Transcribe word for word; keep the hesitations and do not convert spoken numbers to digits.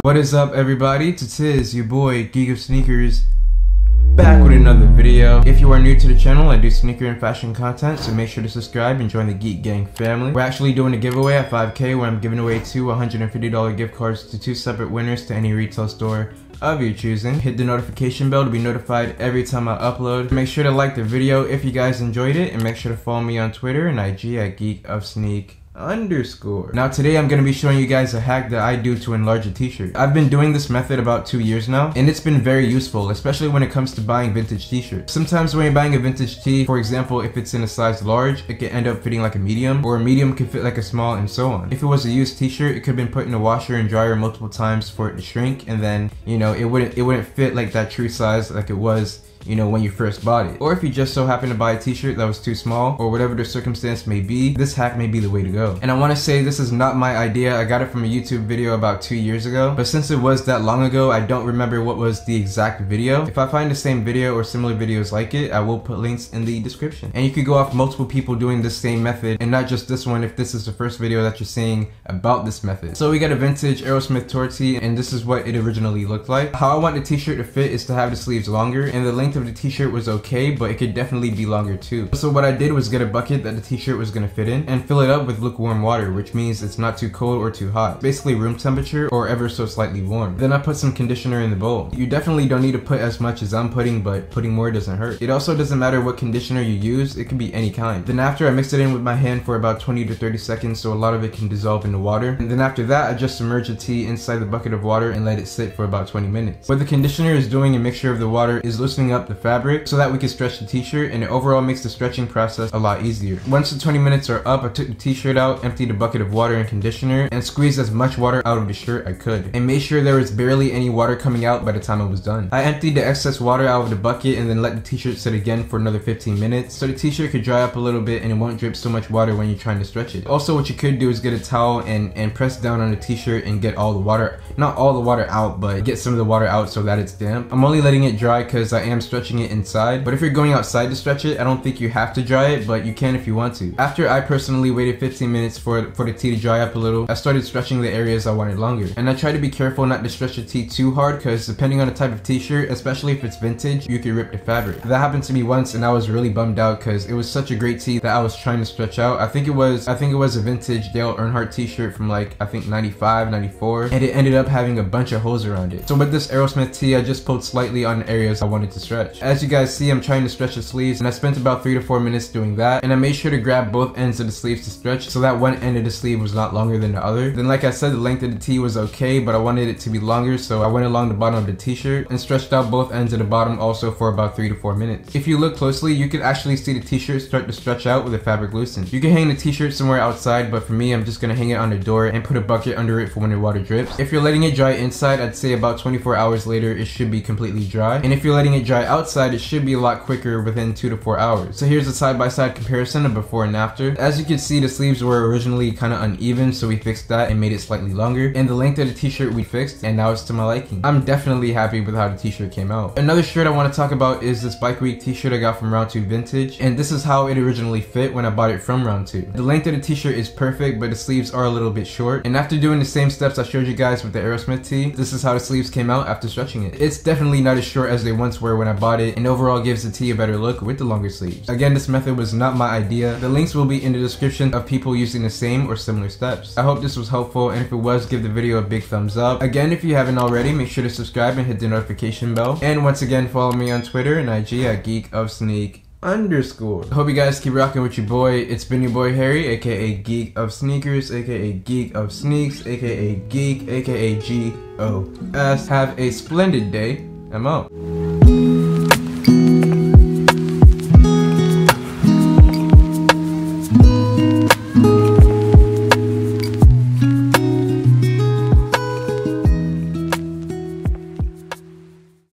What is up, everybody? It's Tiz, your boy Geek of Sneakers, back with another video. If you are new to the channel, I do sneaker and fashion content, so make sure to subscribe and join the Geek Gang family. We're actually doing a giveaway at five K where I'm giving away two one hundred fifty dollar gift cards to two separate winners to any retail store of your choosing. Hit the notification bell to be notified every time I upload. Make sure to like the video if you guys enjoyed it, and make sure to follow me on Twitter and I G at Geek of Sneak underscore. Now today I'm going to be showing you guys a hack that I do to enlarge a t-shirt. I've been doing this method about two years now, and it's been very useful, especially when it comes to buying vintage t-shirts. Sometimes when you're buying a vintage tee, for example, if it's in a size large, it can end up fitting like a medium, or a medium can fit like a small, and so on. If it was a used t-shirt, it could have been put in a washer and dryer multiple times for it to shrink, and then, you know, it wouldn't it wouldn't fit like that true size like it was, you know, when you first bought it. Or if you just so happen to buy a t-shirt that was too small, or whatever the circumstance may be, this hack may be the way to go. And I want to say this is not my idea. I got it from a YouTube video about two years ago, but since it was that long ago, I don't remember what was the exact video. If I find the same video or similar videos like it, I will put links in the description. And you could go off multiple people doing the same method, and not just this one if this is the first video that you're seeing about this method. So we got a vintage Aerosmith tour tee, and this is what it originally looked like. How I want the t-shirt to fit is to have the sleeves longer, and the length of the t-shirt was okay, but it could definitely be longer too. So what I did was get a bucket that the t-shirt was gonna fit in and fill it up with lukewarm water, which means it's not too cold or too hot, basically room temperature or ever so slightly warm. Then I put some conditioner in the bowl. You definitely don't need to put as much as I'm putting, but putting more doesn't hurt. It also doesn't matter what conditioner you use, it can be any kind. Then after, I mixed it in with my hand for about twenty to thirty seconds, so a lot of it can dissolve in the water. And then after that, I just submerged the tea inside the bucket of water and let it sit for about twenty minutes. What the conditioner is doing, a mixture of the water, is loosening up the fabric so that we can stretch the t-shirt, and it overall makes the stretching process a lot easier. Once the twenty minutes are up, I took the t-shirt out, emptied a bucket of water and conditioner, and squeezed as much water out of the shirt I could, and made sure there was barely any water coming out by the time it was done. I emptied the excess water out of the bucket and then let the t-shirt sit again for another fifteen minutes so the t-shirt could dry up a little bit and it won't drip so much water when you're trying to stretch it. Also, what you could do is get a towel and, and press down on the t-shirt and get all the water, not all the water out, but get some of the water out so that it's damp. I'm only letting it dry because I am stretching it inside, but if you're going outside to stretch it, I don't think you have to dry it, but you can if you want to. After I personally waited fifteen minutes for, for the tea to dry up a little, I started stretching the areas I wanted longer. And I tried to be careful not to stretch the tea too hard, because depending on the type of t-shirt, especially if it's vintage, you could rip the fabric. That happened to me once, and I was really bummed out because it was such a great tea that I was trying to stretch out. I think it was I think it was a vintage Dale Earnhardt t-shirt from like, I think ninety-five, ninety-four, and it ended up having a bunch of holes around it. So with this Aerosmith tee, I just pulled slightly on the areas I wanted to stretch. As you guys see, I'm trying to stretch the sleeves, and I spent about three to four minutes doing that, and I made sure to grab both ends of the sleeves to stretch so that one end of the sleeve was not longer than the other. Then, like I said, the length of the tee was okay, but I wanted it to be longer, so I went along the bottom of the t-shirt and stretched out both ends of the bottom also for about three to four minutes. If you look closely, you can actually see the t-shirt start to stretch out with the fabric loosened. You can hang the t-shirt somewhere outside, but for me, I'm just gonna hang it on the door and put a bucket under it for when the water drips. If you're letting it dry inside, I'd say about twenty-four hours later, it should be completely dry, and if you're letting it dry outside, it should be a lot quicker, within two to four hours. So here's a side-by-side comparison of before and after. As you can see, the sleeves were originally kind of uneven, so we fixed that and made it slightly longer, and the length of the t-shirt we fixed, and now it's to my liking. I'm definitely happy with how the t-shirt came out. Another shirt I want to talk about is this Bike Week t-shirt I got from Round two Vintage, and this is how it originally fit when I bought it from Round two. The length of the t-shirt is perfect, but the sleeves are a little bit short, and after doing the same steps I showed you guys with the Aerosmith tee, this is how the sleeves came out after stretching it. It's definitely not as short as they once were when I bought it, and overall gives the tee a better look with the longer sleeves. Again, this method was not my idea. The links will be in the description of people using the same or similar steps. I hope this was helpful, and if it was, give the video a big thumbs up. Again, if you haven't already, make sure to subscribe and hit the notification bell. And once again, follow me on Twitter and I G at Geek of Sneak underscore. Hope you guys keep rocking with your boy. It's been your boy Harry, aka Geek of Sneakers, aka Geek of Sneaks, aka Geek, aka G O S. Have a splendid day. I'm out.